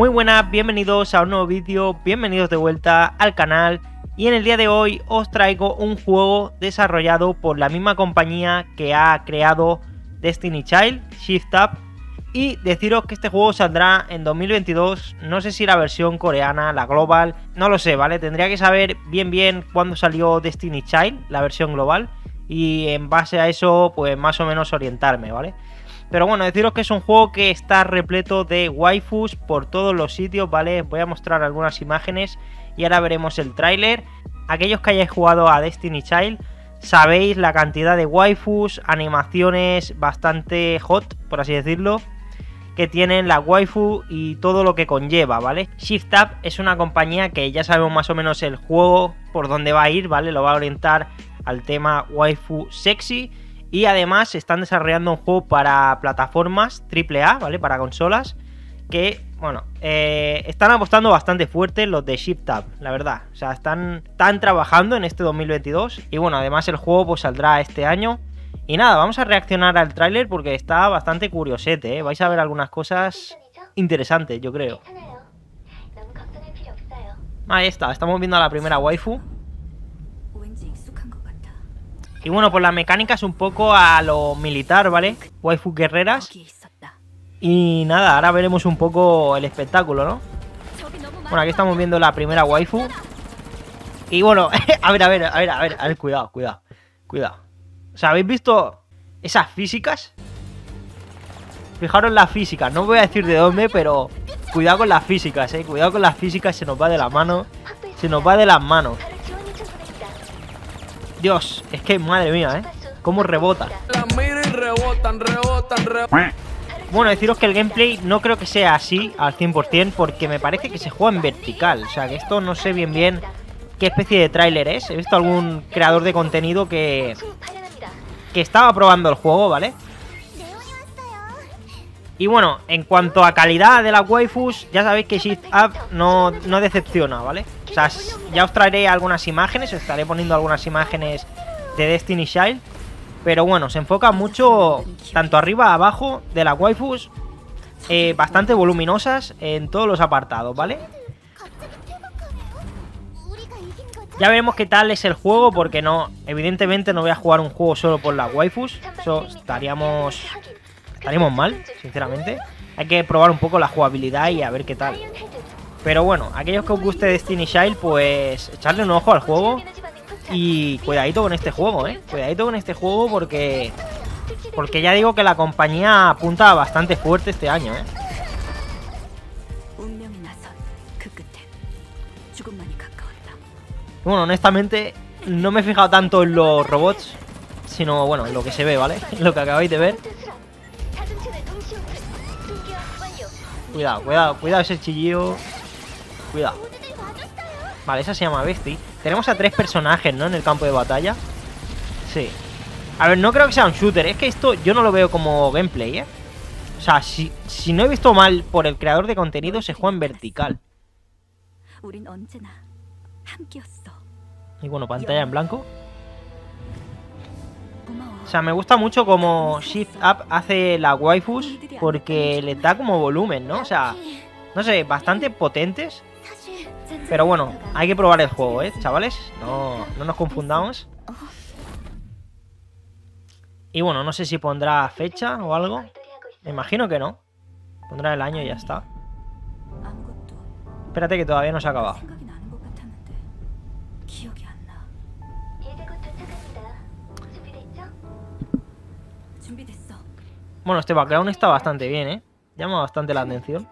Muy buenas, bienvenidos a un nuevo vídeo, bienvenidos de vuelta al canal. Y en el día de hoy os traigo un juego desarrollado por la misma compañía que ha creado Destiny Child, Shift Up. Y deciros que este juego saldrá en 2022, no sé si la versión coreana, la global, no lo sé, ¿vale? Tendría que saber bien cuándo salió Destiny Child, la versión global, y en base a eso pues más o menos orientarme, ¿vale? Pero bueno, deciros que es un juego que está repleto de waifus por todos los sitios, ¿vale? Voy a mostrar algunas imágenes y ahora veremos el tráiler. Aquellos que hayáis jugado a Destiny Child sabéis la cantidad de waifus, animaciones bastante hot, por así decirlo, que tienen la waifu y todo lo que conlleva, ¿vale? Shift Up es una compañía que ya sabemos más o menos el juego por dónde va a ir, ¿vale? Lo va a orientar al tema waifu sexy y además están desarrollando un juego para plataformas AAA, ¿vale? Para consolas que, bueno, están apostando bastante fuerte los de Shift Up, la verdad. O sea, están trabajando en este 2022 y bueno, además el juego pues saldrá este año. Y nada, vamos a reaccionar al tráiler porque está bastante curiosete, ¿eh? Vais a ver algunas cosas interesantes, yo creo. Ahí está, estamos viendo a la primera waifu. Y bueno, pues la mecánica es un poco a lo militar, ¿vale? Waifu guerreras. Y nada, ahora veremos un poco el espectáculo, ¿no? Bueno, aquí estamos viendo la primera waifu. Y bueno, a ver, cuidado. O sea, ¿habéis visto esas físicas? Fijaros las físicas, no voy a decir de dónde, pero cuidado con las físicas, cuidado con las físicas, se nos va de la mano. Se nos va de las manos. Dios, es que madre mía, cómo rebota. Bueno, deciros que el gameplay no creo que sea así al 100% porque me parece que se juega en vertical. O sea, que esto no sé bien qué especie de tráiler es. He visto algún creador de contenido que estaba probando el juego, ¿vale? Y bueno, en cuanto a calidad de las waifus, ya sabéis que Shift Up no decepciona, ¿vale? O sea, ya os traeré algunas imágenes, os estaré poniendo algunas imágenes de Destiny Child. Pero bueno, se enfoca mucho, tanto arriba, abajo, de las waifus, bastante voluminosas en todos los apartados, ¿vale? Ya veremos qué tal es el juego porque no, evidentemente no voy a jugar un juego solo por las waifus. Eso estaríamos mal, sinceramente. Hay que probar un poco la jugabilidad y a ver qué tal. Pero bueno, aquellos que os guste Destiny Child, pues echarle un ojo al juego. Y cuidadito con este juego, cuidadito con este juego porque ya digo que la compañía apunta bastante fuerte este año, Bueno, honestamente, no me he fijado tanto en los robots, sino, bueno, en lo que se ve, ¿vale? Lo que acabáis de ver. Cuidado ese chillido. Cuidado. Vale, esa se llama Bestie. Tenemos a 3 personajes, ¿no? En el campo de batalla. Sí. A ver, no creo que sea un shooter. Es que esto yo no lo veo como gameplay, O sea, si no he visto mal por el creador de contenido, se juega en vertical. Y bueno, pantalla en blanco. O sea, me gusta mucho como Shift Up hace la waifus porque les da como volumen, ¿no? O sea, no sé, bastante potentes. Pero bueno, hay que probar el juego, chavales. No nos confundamos. Y bueno, no sé si pondrá fecha o algo. Me imagino que no. Pondrá el año y ya está. Espérate que todavía no se ha acabado. Bueno, este background está bastante bien, Llama bastante la atención.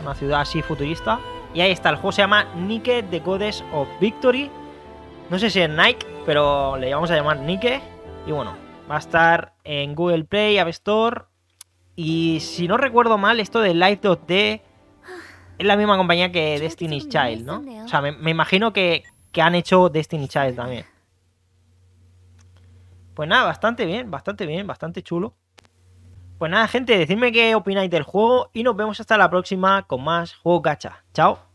Una ciudad así futurista. Y ahí está, el juego se llama Nikke The Goddess of Victory. No sé si es Nike, pero le vamos a llamar Nikke. Y bueno, va a estar en Google Play, App Store. Y si no recuerdo mal, esto de Live 2D es la misma compañía que Destiny Child, ¿no? O sea, me imagino que han hecho Destiny Child también. Pues nada, bastante bien, bastante chulo. Pues nada, gente, decidme qué opináis del juego y nos vemos hasta la próxima con más Juego Gacha. Chao.